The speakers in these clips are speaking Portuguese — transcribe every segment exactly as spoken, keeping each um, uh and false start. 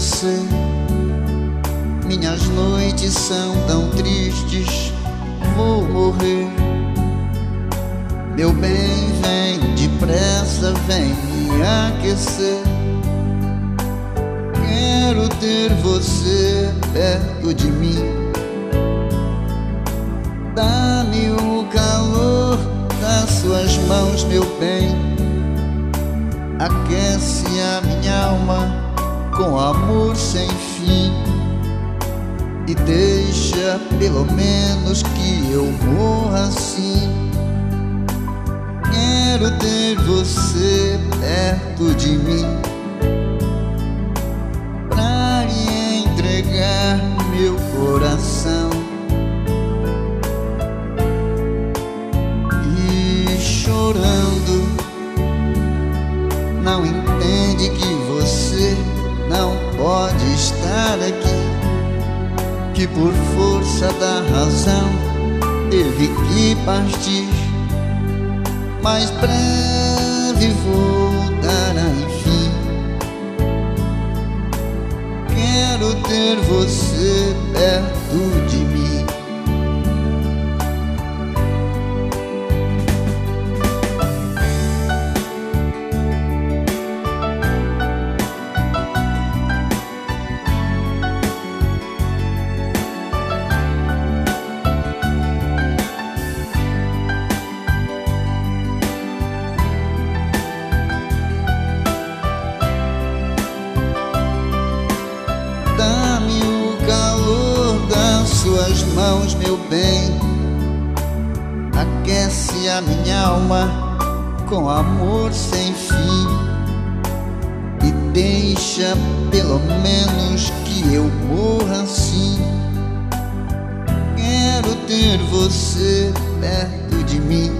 você. Minhas noites são tão tristes, vou morrer. Meu bem, vem depressa, vem me aquecer. Quero ter você perto de mim. Dá-me o calor das suas mãos, meu bem. Aquece a minha alma com amor sem fim. E deixa pelo menos que eu morra assim. Quero ter você perto de mim, pra lhe entregar meu coração e chorando. Não entende que você não pode estar aqui, que por força da razão teve que partir. Mas breve voltará enfim. Quero ter você perto de mim. Dá-me o calor das suas mãos, meu bem. Aquece a minha alma com amor sem fim. E deixa pelo menos que eu morra assim. Quero ter você perto de mim,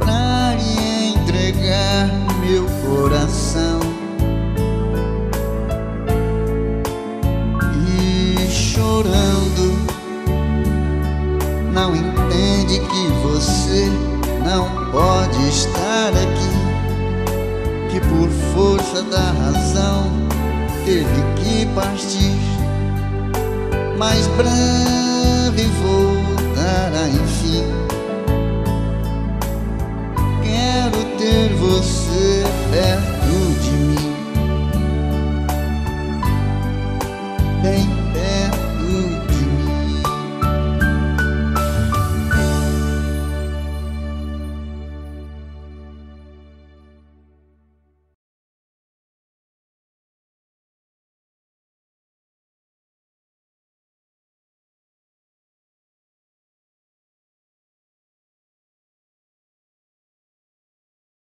pra lhe entregar meu coração chorando. Não entende que você não pode estar aqui, que por força da razão teve que partir. Mas breve voltará enfim. Quero ter você perto de mim. Bem,